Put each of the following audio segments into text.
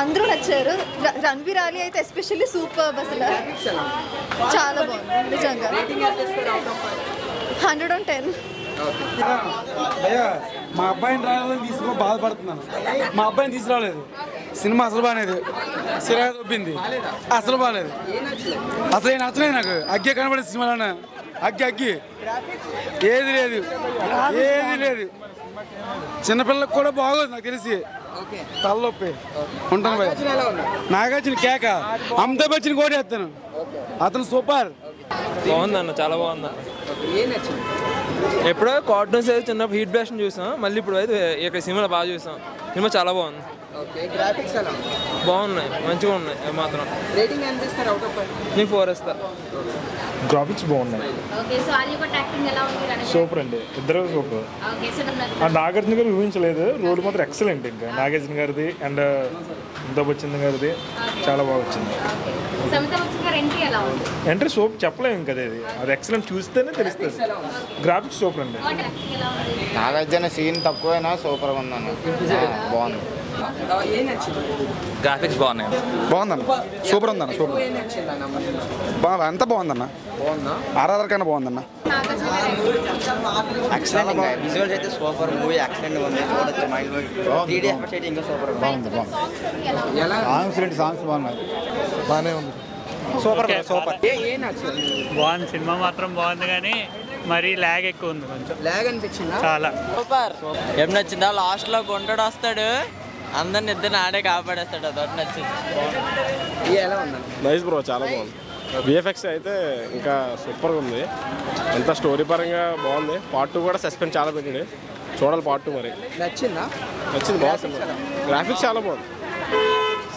अंदरू नच्चारू रणवीर आली अयिते especially superb असला चाला बागुंदी निजंगा 100/10 भैया మా అబ్బాయిని రాలేదని తీసుకో బాధపడుతున్నాను మా అబ్బాయిని తీసుకురాలేదు సినిమా అసలు బానేది సిరాయి దొబ్బింది అసలు బానేది అసలు నచ్చలేదు నాకు అగ్గే కనబడే సినిమాలన అగ్గే అగ్గే ఏది లేదు చిన్న పిల్లలకు కూడా బాగోదు నాకు తెలిసి ఓకే తల్లొప్పి ఉంటాను భయ్యా నాగార్జున కేక అమితాబ్ బచ్చన్ కోడేస్తాను అతను సూపర్ బాగుంది అన్న చాలా బాగుంది ఏ నచ్చింది ఎప్పుడో కార్టూన్స్ అయితే చిన్న హీట్ బ్లాస్ట్ చూసాం మళ్ళీ ఇప్పుడు అయితే ఇక్కడ సినిమాలో బాగా చూసాం సినిమా చాలా బాగుంది ఓకే గ్రాఫిక్స్ అలా బాగున్నాయి మంచిగా ఉన్నాయి మాత్రం రేటింగ్ ఎంత ఇస్తారు అవుట్ ఆఫ్ 5 నేను 4 ఇస్తా గ్రాఫిక్స్ బాగున్నాయి ఓకే సో ఆలీ కూడా యాక్టింగ్ ఎలా ఉంది రణవీర్ సూపర్ అండి ఇద్దరు సూపర్ ఓకే సో నాగార్జున గారు ఊహించలేదు రోల్ మాత్రం ఎక్సలెంట్ ఇంకా నాగార్జున గారిది అండ్ అమితాబ్ బచ్చన్ గారిది చాలా బాగా వచ్చింది సో అమితాబ్ బచ్చన్ గారి ఎంట్రీ ఎలా ఉంది ఎంట్రీ సూపర్ చెప్పలేం ఇంకా అది ఎక్సలెంట్ చూస్తేనే తెలుస్తుంది గ్రాఫిక్స్ సూపర్ అండి నాగార్జున సీన్ తక్కువేనా సూపర్ గా ఉన్నాను బాగుంది గ్రాఫిక్స్ బాగున్నాయి బాగుందన్న సూపర్ ఉందన్న సూపర్ బాగా అంతా బాగుందన్న ఆర్ఆర్ఆర్ కన్నా బాగుందన్న విజువల్స్ అయితే సూపర్ మూవీ యాక్సిడెంట్ ఉంది చూడొచ్చు మైండ్ త్రీడీ ఎఫెక్ట్స్ అయితే ఇంకా సూపర్ బాగుంది బాగుంది సాంగ్స్ బాగున్నాయి బాగానే ఉంది సూపర్ సూపర్ బాగుంది సినిమా మాత్రం బాగుంది కానీ మరి లాగ్ ఎక్కువ ఉంది కొంచెం లాగ్ అనిపించింది చాలా సూపర్ ఏం నచ్చిందా లాస్ట్ లో కొంటాడు వస్తాడు అందరిని ఇద్దరిని ఆడే కాపాడేస్తాడు అదొకటి నచ్చింది నైస్ బ్రో చాలా బాగుంది విఎఫ్ఎక్స్ అయితే ఇంకా సూపర్గా ఉంది ఎంత స్టోరీ పరంగా బాగుంది పార్ట్ 2 కూడా సస్పెన్స్ చాలా పెట్టాడు చూడాలి పార్ట్ 2 మరి నచ్చిందా నచ్చింది బాగుంది గ్రాఫిక్స్ చాలా బాగుంది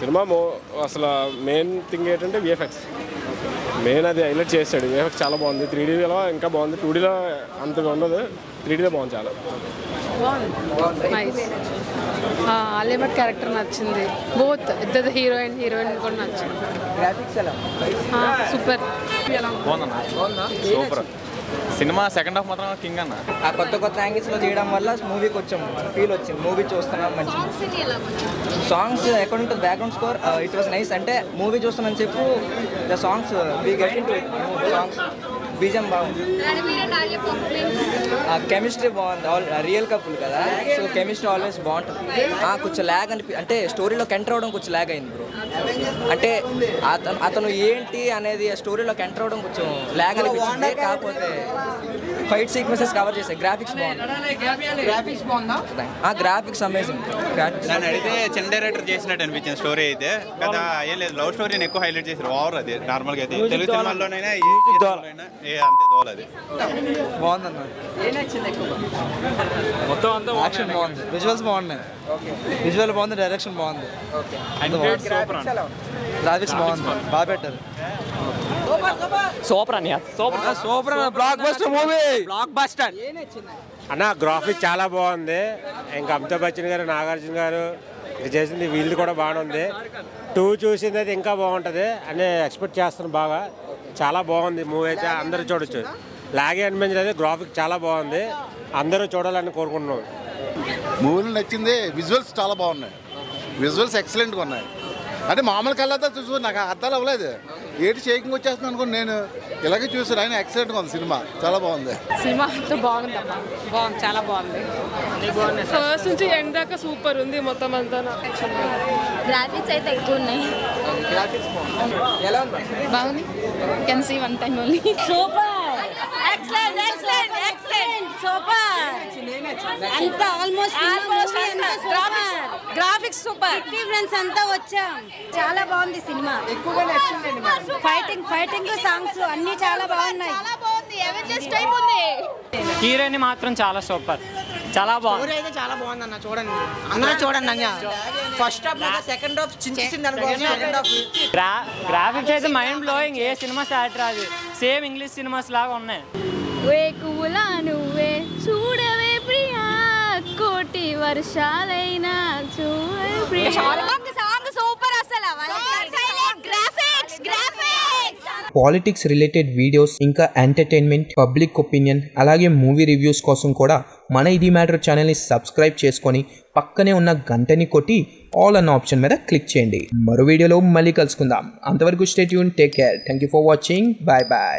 సినిమా అసలు మెయిన్ థింగ్ ఏంటంటే విఎఫ్ఎక్స్ మెయిన్ అది హైలైట్ చేశాడు విఎఫ్ఎక్స్ చాలా బాగుంది 3Dలో ఇంకా బాగుంది 2Dలో అంతగా ఉండదు 3Dలో బాగుంది చాలా అలీ భట్ క్యారెక్టర్ నచ్చింది బోత్ ఇద్దరు హీరో అండ్ హీరోయిన్ కూడా నచ్చింది గ్రాఫిక్స్ ఎలా super super cinema second half మాత్రం కింగ్ అన్న ఆ కొత్త యాంగిల్స్ లో చేయడం వల్ల మూవీకి వచ్చాము ఫీల్ వచ్చింది మూవీ చూస్తున్నాం మంచి సాంగ్స్ ఎక్కడ ఉంటుంది background score it was nice అంటే మూవీ చూస్తున్నాను చెప్పు the songs we get into it songs బీజం బాగుంది కెమిస్ట్రీ బాగుంది రియల్ కపుల్ కదా సో కెమిస్ట్రీ ఆల్వేస్ బాగుంటుంది కొంచెం ల్యాగ్ అనిపి అంటే స్టోరీలోకి ఎంటర్ అవడం కొంచెం ల్యాగ్ అయింది బ్రో అంటే అతను ఏంటి అనేది ఆ స్టోరీలోకి ఎంటర్ అవడం కొంచెం ల్యాగ్ అనిపించింది కాకపోతే ఫైట్ సీక్వెన్సెస్ కవర్ చేశాయి గ్రాఫిక్స్ బాగుంది గ్రాఫిక్స్ బాగుందా గ్రాఫిక్స్ అమేజింగ్ నన్ను అడిగితే చిన్న డైరెక్టర్ చేసినట్టు అనిపించింది స్టోరీ అయితే కదా ఏం లేదు లవ్ స్టోరీని ఎక్కువ హైలైట్ చేశారు ఓవర్ అది నార్మల్గా అయితే తెలుగు సినిమాల్లోనైనా అంతే దోల అది బాగుందన్న మొత్తం అంతా యాక్షన్ బాగుంది విజువల్స్ బాగున్నాయి విజువల్ బాగుంది డైరెక్షన్ బాగుంది గ్రాఫిక్స్ బాగుంది బాగా బెటర్ సూపర్ అన్న super super blockbuster movie blockbuster అన్న గ్రాఫిక్స్ చాలా బాగుంది ఇంకా అమితాబ్ బచ్చన్ గారు నాగార్జున గారు చేసింది వీళ్ళు కూడా బాగుంది 2 చూసింది అయితే ఇంకా బాగుంటుంది అని ఎక్స్పెక్ట్ చేస్తాను బాగా చాలా బాగుంది మూవీ అయితే అందరూ చూడొచ్చు లాగే అనిపించలేదు గ్రాఫిక్ చాలా బాగుంది అందరూ చూడాలని కోరుకుంటున్నాం మూవీలు నచ్చింది విజువల్స్ చాలా బాగున్నాయి విజువల్స్ ఎక్సలెంట్గా ఉన్నాయి అంటే మామూలు కళ్ళతో చూసి నాకు అర్థాలు అవ్వలేదు ఏటి షేకింగ్ వచ్చేస్తుంది అనుకోండి నేను ఇలాగే చూసాను ఆయన ఎక్సలెంట్గా ఉంది సినిమా చాలా బాగుంది సినిమా అంతా బాగుందమ్మా బాగుంది చాలా బాగుంది ఫస్ట్ నుంచి ఎండ్ దాకా సూపర్ ఉంది మొత్తం అంతా గ్రాఫిక్స్ అయితే ఎక్కువ ఉన్నాయి బాగుంది can see one time only super excellent excellent excellent super అంత almost graphics graphics super difference అంతా వచ్చాం చాలా బాగుంది సినిమా ఎక్కువగా నచ్చింది ఫైటింగ్ సాంగ్స్ అన్ని చాలా బాగున్నాయి చాలా బాగుంది అవెంజర్స్ టైప్ ఉంది హీరోయిన్ మాత్రం చాలా సూపర్ చాలా బాగుంది స్టోరీ అయితే చాలా బాగుంది అన్న చూడండి అందరూ చూడండి అన్న ఫస్ట్ హాఫ్ లేదా సెకండ్ హాఫ్ చించేసింది అనుకోవచ్చు సెకండ్ హాఫ్ గ్రాఫిక్స్ అయితే మైండ్ బ్లోయింగ్ ఏ సినిమా సాట్ రాదు సేమ్ ఇంగ్లీష్ సినిమాస్ లాగా ఉన్నాయి వేకువుల నువ్వే చూడవే ప్రియా కోటి వర్షాలైనా చూడవే ప్రియా సాంగ్ సూపర్ అసలు గ్రాఫిక్స్ पॉलिटिक्स रिलेटेड वीडियोस इंका एंटरटेनमेंट पब्लिक ओपिनियन అలాగే मूवी रिव्यूस కోసం కూడా మన ఇది మ్యాటర్ ఛానల్ ని సబ్స్క్రైబ్ చేసుకొని పక్కనే ఉన్న గంటని కొట్టి ఆల్ అన్న ఆప్షన్ మీద క్లిక్ చేయండి మరో వీడియోలో మళ్ళీ కలుసుకుందాం అంతవరకు stay tune take care thank you for watching bye by.